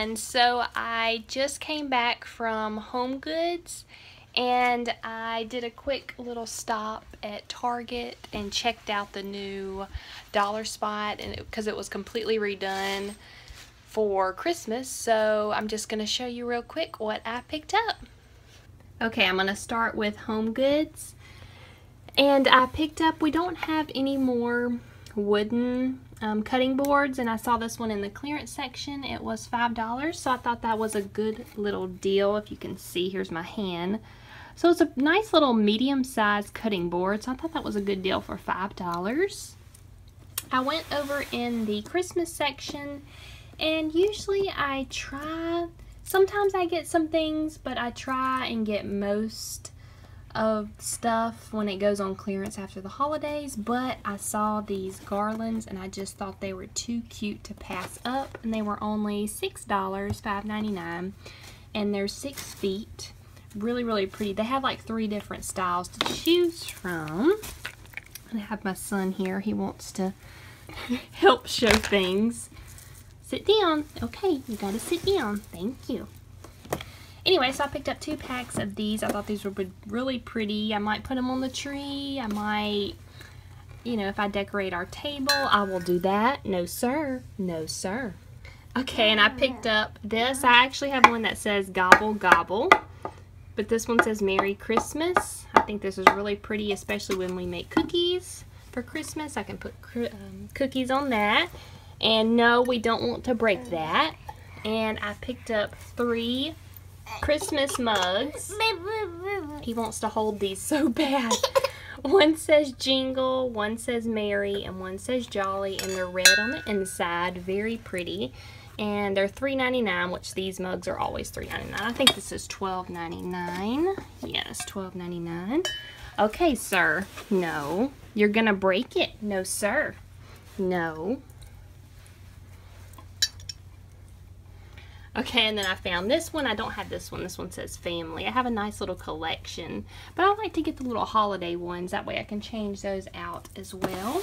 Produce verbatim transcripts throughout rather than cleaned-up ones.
everyone. So I just came back from Homegoods and I did a quick little stop at Target and checked out the new dollar spot and because it, it was completely redone for Christmas. So I'm just going to show you real quick what I picked up. Okay, I'm going to start with Homegoods. And I picked up, we don't have any more wooden um, cutting boards, and I saw this one in the clearance section. It was five dollars, so I thought that was a good little deal. If you can see, here's my hand. So it's a nice little medium-sized cutting board, so I thought that was a good deal for five dollars. I went over in the Christmas section, and usually I try, sometimes I get some things, but I try and get most of stuff when it goes on clearance after the holidays, but I saw these garlands and I just thought they were too cute to pass up, and they were only six dollars, five ninety-nine, and they're six feet. Really, really pretty. They have like three different styles to choose from. I have my son here. He wants to help show things. Sit down. Okay, you gotta sit down. Thank you. Anyway, so I picked up two packs of these. I thought these were really pretty. I might put them on the tree. I might, you know, if I decorate our table, I will do that. No, sir. No, sir. Okay, and I picked up this. I actually have one that says Gobble Gobble, but this one says Merry Christmas. I think this is really pretty, especially when we make cookies for Christmas. I can put um, cookies on that. And no, we don't want to break that. And I picked up three Christmas mugs. He wants to hold these so bad. One says Jingle, one says Merry, and one says Jolly, and they're red on the inside. Very pretty. And they're three ninety-nine, which these mugs are always three ninety-nine. I think this is twelve ninety-nine. Yes, twelve ninety-nine. Okay, sir. No. You're gonna break it. No, sir. No. Okay, and then I found this one. I don't have this one. This one says Family. I have a nice little collection, but I like to get the little holiday ones. That way I can change those out as well.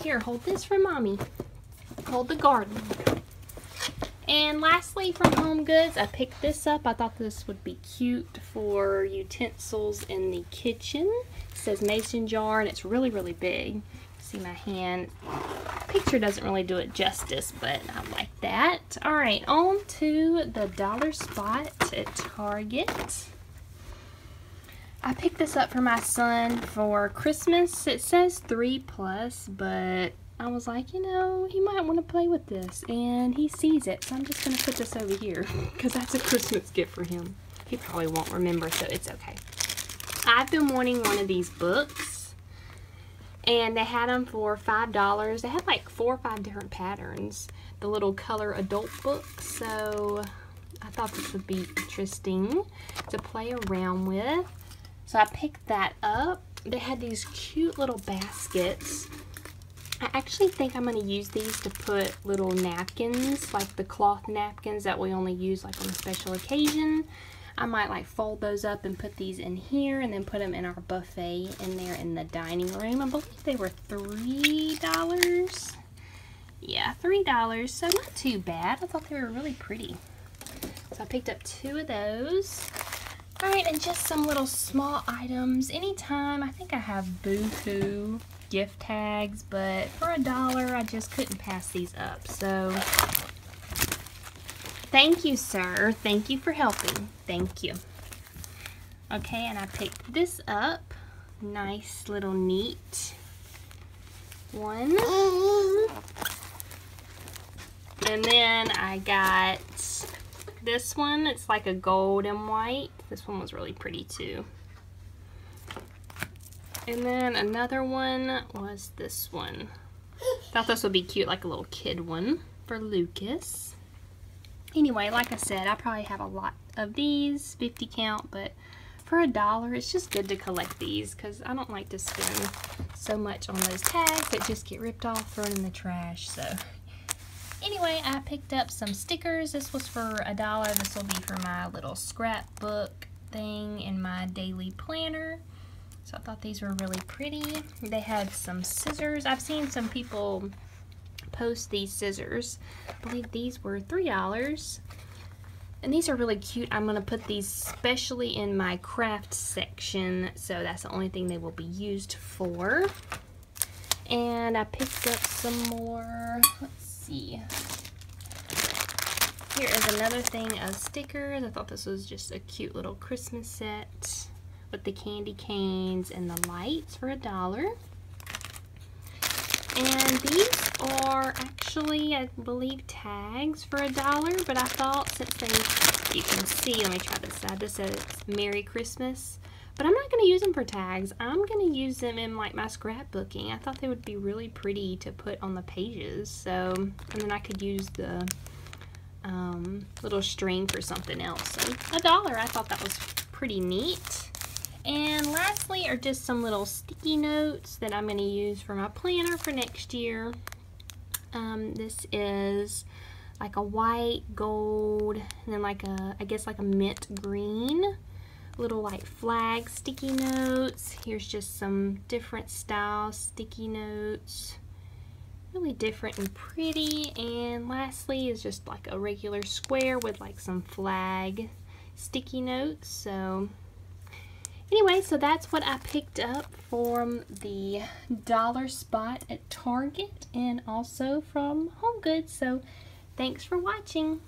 Here, hold this for Mommy. Hold the garden. And lastly, from HomeGoods, I picked this up. I thought this would be cute for utensils in the kitchen. It says Mason Jar, and it's really, really big. See my hand. Picture doesn't really do it justice, but I like that. All right, on to the dollar spot at Target. I picked this up for my son for Christmas. It says three plus, but I was like, you know, he might want to play with this, and he sees it, so I'm just going to put this over here because that's a Christmas gift for him. He probably won't remember, so it's okay. I've been wanting one of these books. And they had them for five dollars. They had like four or five different patterns. The little color adult books. So I thought this would be interesting to play around with. So I picked that up. They had these cute little baskets. I actually think I'm going to use these to put little napkins, like the cloth napkins that we only use like on a special occasion. I might like fold those up and put these in here and then put them in our buffet in there in the dining room. I believe they were three dollars. Yeah, three dollars. So not too bad. I thought they were really pretty. So I picked up two of those. All right, and just some little small items. Anytime, I think I have Boohoo gift tags, but for a dollar, I just couldn't pass these up. So thank you, sir. Thank you for helping. Thank you. Okay, and I picked this up. Nice little neat one. And then I got this one. It's like a gold and white. This one was really pretty too. And then another one was this one. Thought this would be cute, like a little kid one for Lucas. Anyway, like I said, I probably have a lot of these, fifty count, but for a dollar, it's just good to collect these because I don't like to spend so much on those tags that just get ripped off, thrown in the trash. So anyway, I picked up some stickers. This was for a dollar. This will be for my little scrapbook thing in my daily planner. So I thought these were really pretty. They had some scissors. I've seen some people post these scissors. I believe these were three dollars. And these are really cute. I'm going to put these specially in my craft section, so that's the only thing they will be used for. And I picked up some more. Let's see. Here is another thing of stickers. I thought this was just a cute little Christmas set with the candy canes and the lights for a dollar. And these are actually, I believe, tags for a dollar, but I thought since they, you can see, let me try this side, this says Merry Christmas, but I'm not going to use them for tags. I'm going to use them in like my scrapbooking. I thought they would be really pretty to put on the pages, so, and then I could use the um, little string for something else. So a dollar, I thought that was pretty neat. And lastly are just some little sticky notes that I'm going to use for my planner for next year. Um, this is like a white, gold, and then like a, I guess like a mint green. Little like flag sticky notes. Here's just some different style sticky notes. Really different and pretty. And lastly is just like a regular square with like some flag sticky notes. So anyway, so that's what I picked up from the dollar spot at Target and also from Homegoods. So thanks for watching.